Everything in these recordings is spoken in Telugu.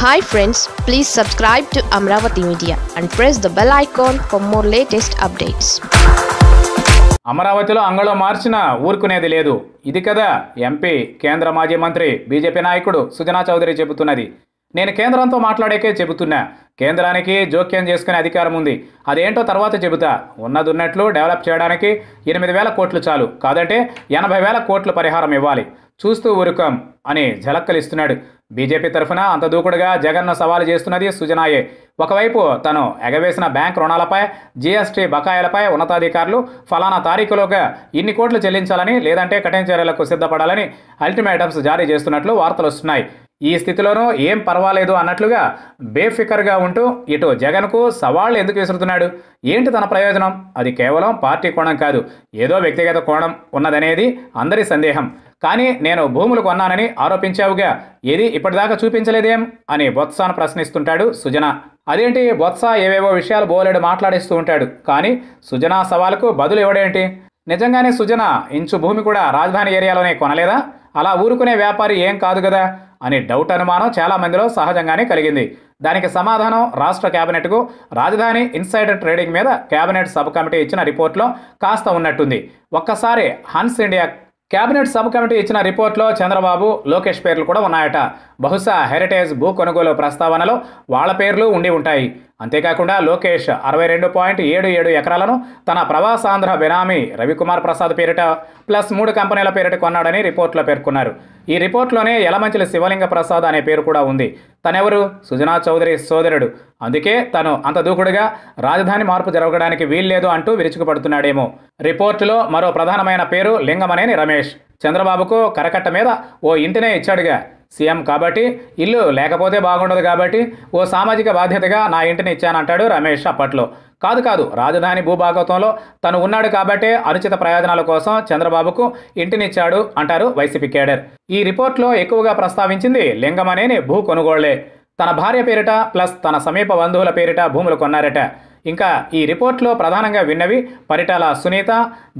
Hi friends, please subscribe to Amaravati Media and press the bell icon for more latest updates. అమరావతిలో అంగళం మార్చిన ఊరుకునేది లేదు. ఇది కదా ఎంపీ కేంద్ర మాజీ మంత్రి బీజేపీ నాయకుడు సుజనా చౌదరి చెబుతున్నది. నేను కేంద్రంతో మాట్లాడాకే చెబుతున్నా. కేంద్రానికి జోక్యం చేసుకునే అధికారం ఉంది. అదేంటో తర్వాత చెబుతా. ఉన్నదున్నట్లు డెవలప్ చేయడానికి 8,000 కోట్లు చాలు. కాదంటే 80,000 కోట్లు పరిహారం ఇవ్వాలి. చూస్తూ ఊరుకం అని జలక్కలిస్తున్నాడు. బీజేపీ తరఫున అంత దూకుడుగా జగన్ను సవాలు చేస్తున్నది సుజనాయే. ఒకవైపు తను ఎగవేసిన బ్యాంక్ రుణాలపై జీఎస్టీ బకాయిలపై ఉన్నతాధికారులు ఫలానా తారీఖులోగా ఇన్ని కోట్లు చెల్లించాలని లేదంటే కఠిన చర్యలకు సిద్ధపడాలని అల్టిమేటమ్స్ జారీ చేస్తున్నట్లు వార్తలు వస్తున్నాయి. ఈ స్థితిలోనూ ఏం పర్వాలేదు అన్నట్లుగా బేఫికర్గా ఉంటూ ఇటు జగన్కు సవాళ్లు ఎందుకు విసురుతున్నాడు? ఏంటి తన ప్రయోజనం? అది కేవలం పార్టీ కోణం కాదు, ఏదో వ్యక్తిగత కోణం ఉన్నదనేది అందరి సందేహం. కానీ నేను భూములు కొన్నానని ఆరోపించావుగా, ఏది ఇప్పటిదాకా చూపించలేదేం అని బొత్సాను ప్రశ్నిస్తుంటాడు సుజనా. అదేంటి బొత్స ఏవేవో విషయాలు బోలెడు మాట్లాడిస్తూ ఉంటాడు. కానీ సుజనా సవాల్కు బదులు ఇవ్వడేంటి? నిజంగానే సుజనా ఇంచు భూమి కూడా రాజధాని ఏరియాలోనే కొనలేదా? అలా ఊరుకునే వ్యాపారి ఏం కాదు కదా అనే డౌట్ అనుమానం చాలామందిలో సహజంగానే కలిగింది. దానికి సమాధానం రాష్ట్ర కేబినెట్కు రాజధాని ఇన్సైడర్ ట్రేడింగ్ మీద కేబినెట్ సబ్ కమిటీ ఇచ్చిన రిపోర్ట్లో కాస్త ఉన్నట్టుంది. ఒక్కసారి Hans India cabinet sub committee ఇచ్చిన రిపోర్ట్లో చంద్రబాబు, లోకేష్ పేర్లు కూడా ఉన్నాయట. బహుశా హెరిటేజ్ భూ కొనుగోలు ప్రస్తావనలో వాళ్ల పేర్లు ఉండి ఉంటాయి. అంతేకాకుండా లోకేష్ 62.77 ఎకరాలను తన ప్రవాసాంధ్ర బెనామీ రవికుమార్ ప్రసాద్ పేరిట ప్లస్ 3 కంపెనీల పేరిట కొన్నాడని రిపోర్ట్లో పేర్కొన్నారు. ఈ రిపోర్ట్లోనే యలమంచిల శివలింగ ప్రసాద్ అనే పేరు కూడా ఉంది. తనెవరు? సుజనా చౌదరి సోదరుడు. అందుకే తను అంత దూకుడుగా రాజధాని మార్పు జరగడానికి వీల్లేదు అంటూ విరుచుకుపడుతున్నాడేమో. రిపోర్టులో మరో ప్రధానమైన పేరు లింగమనేని రమేష్. చంద్రబాబుకు కరకట్ట మీద ఓ ఇంటినే ఇచ్చాడుగా. సీఎం కాబట్టి ఇల్లు లేకపోతే బాగుండదు కాబట్టి ఓ సామాజిక బాధ్యతగా నా ఇంటిని ఇచ్చానంటాడు రమేష్ అప్పట్లో. కాదు కాదు, రాజధాని భూభాగంలో తను ఉన్నాడు కాబట్టే అనుచిత ప్రయోజనాల కోసం చంద్రబాబుకు ఇంటినిచ్చాడు అంటారు వైసీపీ కేడర్. ఈ రిపోర్ట్లో ఎక్కువగా ప్రస్తావించింది లింగమనేని భూ కొనుగోళ్లే. తన భార్య పేరిట ప్లస్ తన సమీప బంధువుల పేరిట భూములు కొన్నారట. ఇంకా ఈ రిపోర్ట్లో ప్రధానంగా విన్నవి Paritala Sunitha,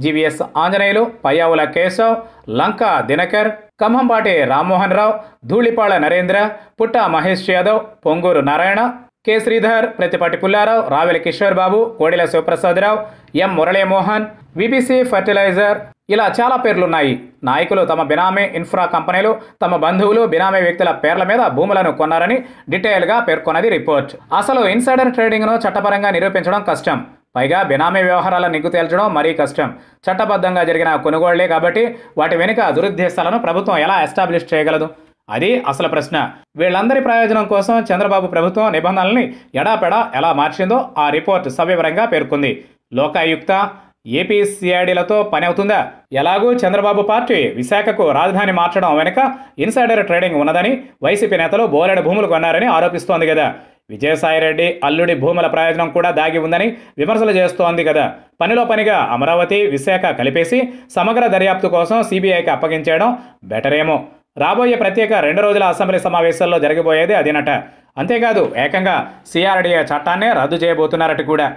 GVS Anjaneyulu, Payyavula Keshav, Lanka Dinakar, Khammampati Rammohan Rao, Dhulipala Narendra, Putta Mahesh Yadav, Ponguru Narayana, K Sridhar, Prathipati Pullarao, Ravela Kishore Babu, Kodela Sivaprasadarao, M Muralimohan, VBC fertiliser, ఇలా చాలా పేర్లున్నాయి. నాయకులు తమ బినామీ ఇన్ఫ్రా కంపెనీలు, తమ బంధువులు, బినామీ వ్యక్తుల పేర్ల మీద భూములను కొన్నారని డీటెయిల్గా పేర్కొన్నది రిపోర్ట్. అసలు ఇన్సైడర్ ట్రేడింగ్ను చట్టపరంగా నిరూపించడం కష్టం. పైగా బినామీ వ్యవహారాల నిగ్గు తేల్చడం మరీ కష్టం. చట్టబద్ధంగా జరిగిన కొనుగోళ్లే కాబట్టి వాటి వెనుక దురుద్దేశాలను ప్రభుత్వం ఎలా ఎస్టాబ్లిష్ చేయగలదు? అది అసలు ప్రశ్న. వీళ్ళందరి ప్రయోజనం కోసం చంద్రబాబు ప్రభుత్వం నిబంధనల్ని ఎడాపెడా ఎలా మార్చిందో ఆ రిపోర్ట్ సవివరంగా పేర్కొంది. లోకాయుక్త, ఏపీ సిఐడిలతో పని అవుతుందా? ఎలాగూ చంద్రబాబు పార్టీ విశాఖకు రాజధాని మార్చడం వెనుక ఇన్సైడర్ ట్రేడింగ్ ఉన్నదని వైసీపీ నేతలు బోలెడు భూములు కొన్నారని ఆరోపిస్తోంది కదా. విజయసాయిరెడ్డి అల్లుడి భూముల ప్రయోజనం కూడా దాగి ఉందని విమర్శలు చేస్తోంది కదా. పనిలో పనిగా అమరావతి, విశాఖ కలిపేసి సమగ్ర దర్యాప్తు కోసం సిబిఐకి అప్పగించేయడం బెటరేమో. రాబోయే ప్రత్యేక 2 రోజుల అసెంబ్లీ సమావేశాల్లో జరగబోయేది అదేనట. అంతేకాదు ఏకంగా సిఆర్డీఏ చట్టాన్నే రద్దు చేయబోతున్నారట కూడా.